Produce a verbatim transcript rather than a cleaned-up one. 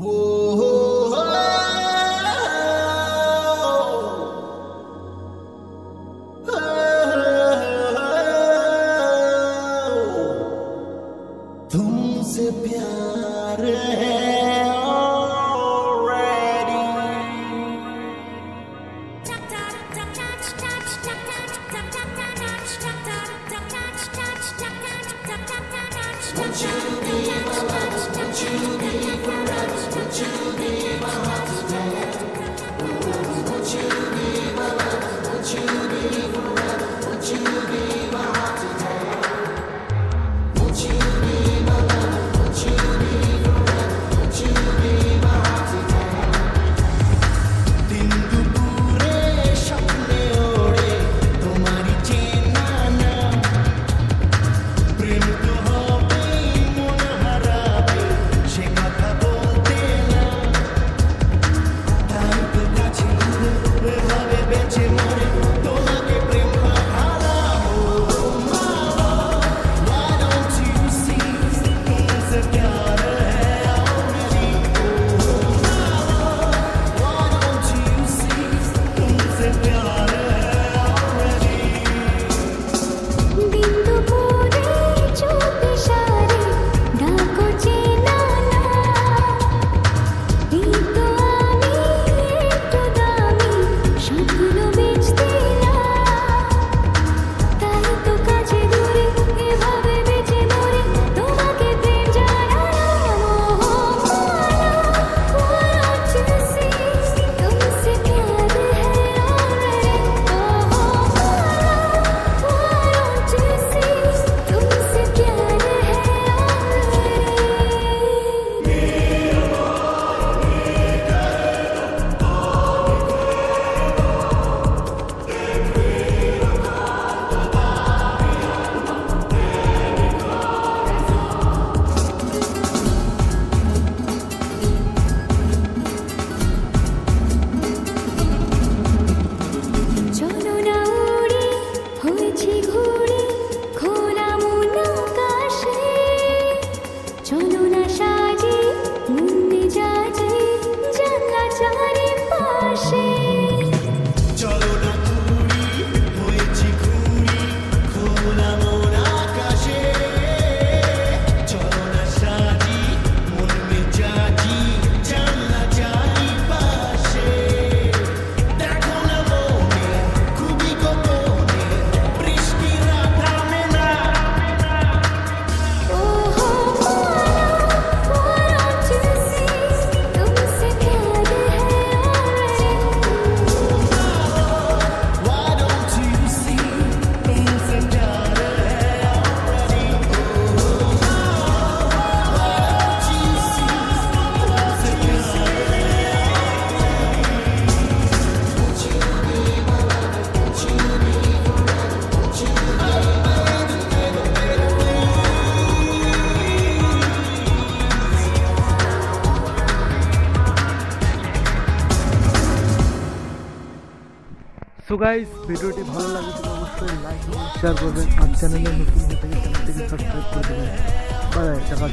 तुमसे प्यार है already Won't you be my love? Won't you be forever? Won't you be my heart's desire? Won't you be my love? Won't you be forever? Won't you be my heart's desire? Won't you be my love? Won't you be forever? Won't you be my heart's desire? Din dupure sapne ore tumhari chhena na prem to तो guys वीडियोটি ভালো লাগে তো অবশ্যই like ও share করবেন আর চ্যানেলে নতুন হলে চ্যানেলটিকে সাবস্ক্রাইব করে দেবেন। বাই।